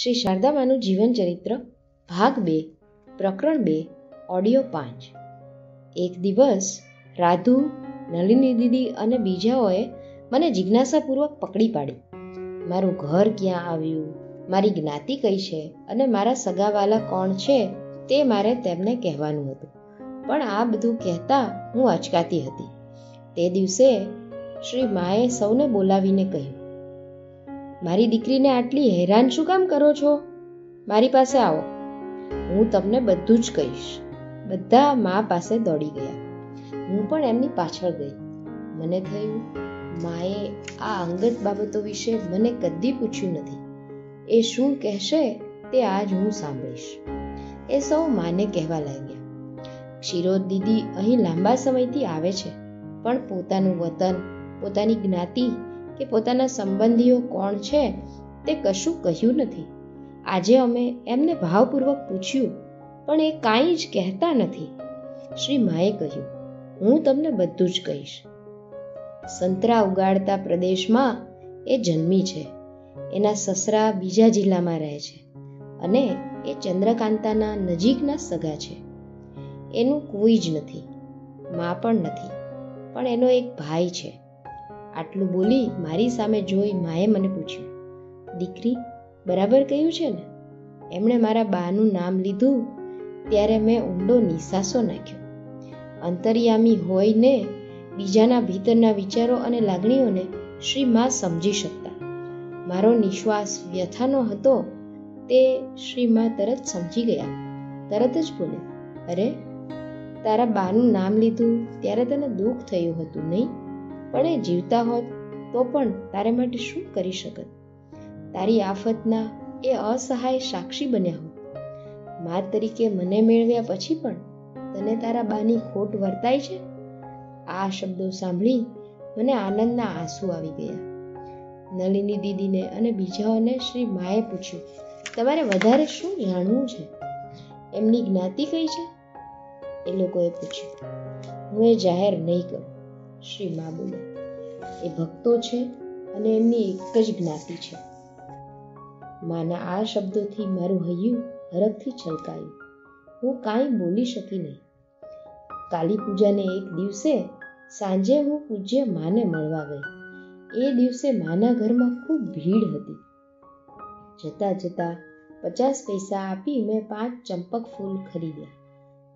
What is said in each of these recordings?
શ્રી શારદામાનું જીવન ચરિત્ર ભાગ 2 પ્રકરણ 2 ઓડિયો 5। એક દિવસ રાધુ, નલિની દીદી અને બીજાઓએ મને જિજ્ઞાસાપૂર્વક પકડી પાડી। મારું ઘર ક્યાં આવ્યું, મારી જ્ઞાતિ કઈ છે અને મારા સગાવાલા કોણ છે તે મારે તેમને કહેવાનું હતું, પણ આ બધું કહેતા હું અચકાતી હતી। તે દિવસે શ્રી માએ સૌને બોલાવીને કહ્યું, મારી દીકરીને આટલી હેરાન શું કામ કરો છો? મારી પાસે આવો, હું તમને બધું જ કહીશ। બધા મા પાસે દોડી ગયા, હું પણ એમની પાછળ ગઈ। મને થયું માએ આ અંગત બાબતો વિશે મને કદી પૂછ્યું નથી, એ શું કહેશે તે આજ હું સાંભળીશ। એ સૌ માને કહેવા લાગ્યા, ક્ષીરોદ દીદી અહીં લાંબા સમયથી આવે છે, પણ પોતાનું વતન, પોતાની જ્ઞાતિ કે પોતાના સંબંધીઓ કોણ છે તે કશું કહ્યું નથી। આજે અમે એમને ભાવપૂર્વક પૂછ્યું પણ એ કાંઈ જ કહેતા નથી। શ્રી માએ કહ્યું, હું તમને બધું જ કહીશ। સંતરા ઉગાડતા પ્રદેશમાં એ જન્મી છે, એના સસરા બીજા જિલ્લામાં રહે છે અને એ ચંદ્રકાંતાના નજીકના સગા છે। એનું કોઈ જ નથી, મા પણ નથી, પણ એનો એક ભાઈ છે। આટલું બોલી મારી સામે જોઈ માએ મને પૂછ્યું, દીકરી બરાબર કહ્યું છે ને? એમણે મારા બાનું નામ લીધું ત્યારે મેં ઊંડો નિસાસો નાખ્યો। અંતર્યામી હોઈને બીજાના ભીતરના વિચારો અને લાગણીઓને શ્રી મા સમજી શકતા। મારો નિશ્વાસ વ્યથાનો હતો તે શ્રી મા તરત સમજી ગયા, તરત જ બોલે, અરે તારા બાનું નામ લીધું ત્યારે તને દુઃખ થયું હતું નહીં, પણ એ જીવતા હોત તો પણ તારે માટે શું કરી શકત? તારી આફતના એ અસહાય સાક્ષી બન્યા હોત। મા તરીકે મને મેળવ્યા પછી પણ તને તારા બાની ખોટ વર્તાય છે? આ શબ્દો સાંભળી મને આનંદના આંસુ આવી ગયા। નલિની દીદીને અને બીજાઓને શ્રી માએ પૂછ્યું, તમારે વધારે શું જાણવું છે? એમની જ્ઞાતિ કઈ છે? એ લોકોએ પૂછ્યું। હું એ જાહેર નહીં કરું, શ્રી મા બોલે, એ ભક્તો છે અને એમની એક જ જ્ઞાતિ છે। માના આ શબ્દોથી મારું હૈયું હરખથી છલકાયું, હું કાંઈ બોલી શકી નહીં। કાલી પૂજાને એક દિવસે સાંજે હું પૂજ્ય માને મળવા ગઈ। એ દિવસે માના ઘરમાં ખૂબ ભીડ હતી। જતા જતા 50 પૈસા આપી મેં 5 ચંપક ફૂલ ખરીદ્યા।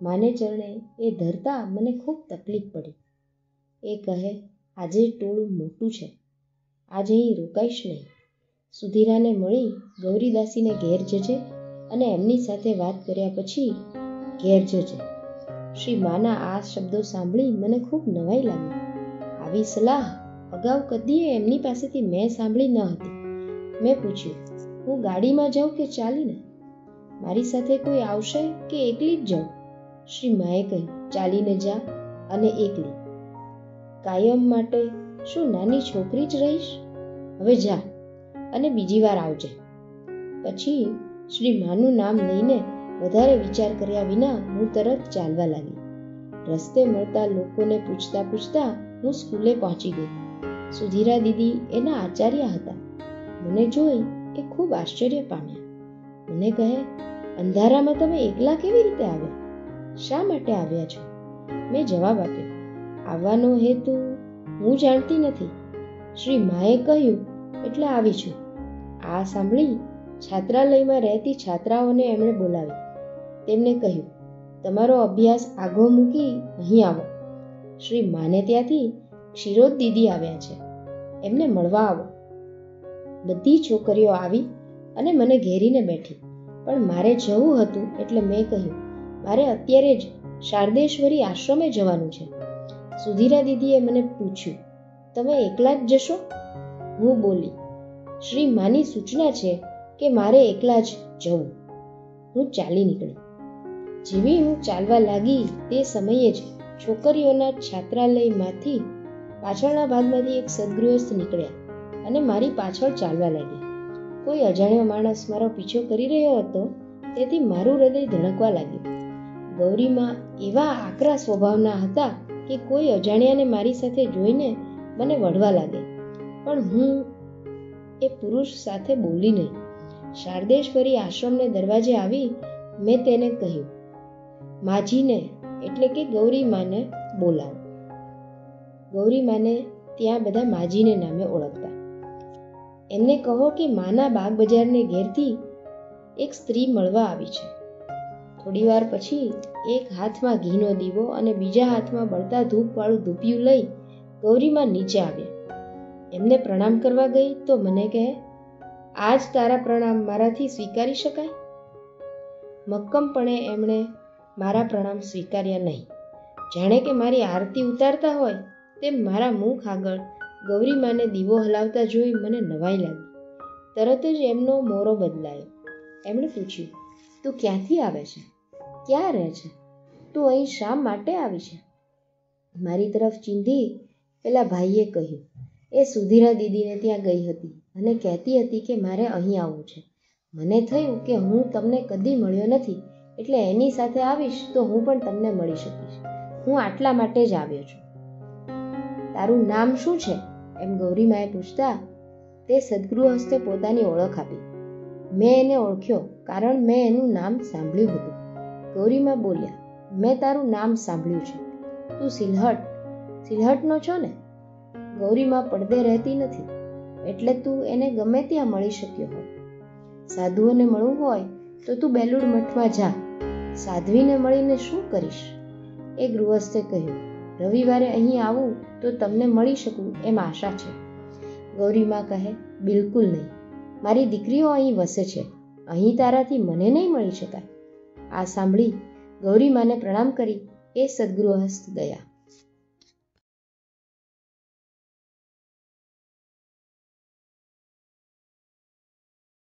માને ચરણે એ ધરતા મને ખૂબ તકલીફ પડી। એ કહે, આજે ટોળું મોટું છે, આજે અહીં રોકાઈશ નહીં। સુધીરાને મળી ગૌરીદાસીને ઘેર જજે અને એમની સાથે વાત કર્યા પછી ઘેર જજે। શ્રી માના આ શબ્દો સાંભળી મને ખૂબ નવાઈ લાગી। આવી સલાહ અગાઉ કદીએ એમની પાસેથી મેં સાંભળી ન હતી। મેં પૂછ્યું, હું ગાડીમાં જાઉં કે ચાલીને? મારી સાથે કોઈ આવશે કે એકલી જ જાઉં? શ્રી માએ કહ્યું, ચાલીને જા અને એકલી, કાયમ માટે શું નાની છોકરી જ રહીશ? હવે જા અને બીજી વાર આવજે। પછી શ્રી માનું નામ લઈને વધારે વિચાર કર્યા વિના હું તરત ચાલવા લાગી। રસ્તે મળતા લોકોને પૂછતા પૂછતા હું સ્કૂલે પહોંચી ગઈ। સુધીરા દીદી એના આચાર્ય હતા। મને જોઈ એ ખૂબ આશ્ચર્ય પામ્યા। મને કહે, અંધારામાં તમે એકલા કેવી રીતે આવ્યા? શા માટે આવ્યા છો? મેં જવાબ આપ્યો, આવવાનો હેતુ હું જાણતી નથી, શ્રી માએ કહ્યું એટલે આવી છું। આ સાંભળી છાત્રાલયમાં રહેતી છાત્રાઓને એમણે બોલાવી। તેમણે કહ્યું, તમારો અભ્યાસ આગો મૂકી અહીં આવો, શ્રી માને ત્યાંથી ક્ષીરોદ દીદી આવ્યા છે, એમને મળવા આવો। બધી છોકરીઓ આવી અને મને ઘેરીને બેઠી, પણ મારે જવું હતું એટલે મેં કહ્યું, મારે અત્યારે જ શારદેશ્વરી આશ્રમે જવાનું છે। સુધીરા દીદીએ મને પૂછ્યું, તમે એકલા જ જશો? હું બોલી, શ્રી માની સૂચના છે કે મારે એકલા જ જવું। હું ચાલી નીકળી। જેવી હું ચાલવા લાગી તે સમયે જ છોકરીઓના છાત્રાલયમાંથી પાછળના ભાગમાંથી એક સદગૃહસ્થ નીકળ્યા અને મારી પાછળ ચાલવા લાગ્યા। કોઈ અજાણ્યો માણસ મારો પીછો કરી રહ્યો હતો, તેથી મારું હૃદય ધડકવા લાગ્યું। ગૌરીમાં એવા આકરા સ્વભાવના હતા કે કોઈ અજાણ્યાને મારી સાથે જોઈને મને વળવા લાગે, પણ હું એ પુરુષ સાથે બોલી નહીં। શારદેશ્વરી આશ્રમને દરવાજે આવી મેં તેને કહ્યું, માજીને એટલે કે ગૌરી માને બોલાવ. ગૌરી માને ત્યાં બધા માજીને નામે ઓળખતા. એમને કહો કે માના બાગ બજારને ઘેરથી એક સ્ત્રી મળવા આવી છે. થોડી વાર પછી એક હાથમાં ઘીનો દીવો અને બીજા હાથમાં બળતા ધૂપવાળું ધૂપિયું લઈ ગૌરીમાં નીચે આવ્યા. એમને પ્રણામ કરવા ગઈ તો મને કહે, આજ તારા પ્રણામ મારાથી સ્વીકારી શકાય? મક્કમપણે એમણે મારા પ્રણામ સ્વીકાર્યા નહીં, જાણે કે મારી આરતી ઉતારતા હોય તેમ. મારા મુખ આગળ ગૌરી માને દીવો હલાવતા જોઈ મને નવાઈ લાગી. તરત જ એમનો મોરો બદલાયો. એમણે પૂછ્યું, તું ક્યાંથી આવે છે? ક્યાં રહે છે? તું અહીં શા માટે આવી છે? મારી તરફ ચીંધી પેલા ભાઈએ કહ્યું, એ સુધીરા દીદીને ત્યાં ગઈ હતી અને કહેતી હતી કે મારે અહીં આવવું છે. મને થયું કે હું તમને કદી મળ્યો નથી, એટલે એની સાથે આવીશ તો હું પણ તમને મળી શકીશ. હું આટલા માટે જ આવ્યો છું. તારું નામ શું છે? એમ ગૌરી માએ પૂછતા તે સદગુરુ હસ્તે પોતાની ઓળખ આપી. મેં એને ઓળખ્યો કારણ મેં એનું નામ સાંભળ્યું હતું. ગૌરીમાં બોલ્યા, મેં તારું નામ સાંભળ્યું છે. તું સિલહટનો છો ને? ગૌરીમાં પડદે રહેતી નથી, એટલે તું એને ગમે ત્યાં મળી શક્યો હોય. સાધુઓને મળવું હોય તો તું બેલુડ મઠમાં જા, સાધ્વીને મળીને શું કરીશ? એ ગૃહસ્થે કહ્યું, રવિવારે અહીં આવું તો તમને મળી શકું એમ આશા છે. ગૌરીમાં કહે, બિલકુલ નહીં, મારી દીકરીઓ અહીં વસે છે, અહીં તારાથી મને નહીં મળી શકાય. આ સાંભળી ગૌરીમાને પ્રણામ કરી એ સદગૃહસ્થ ગયા.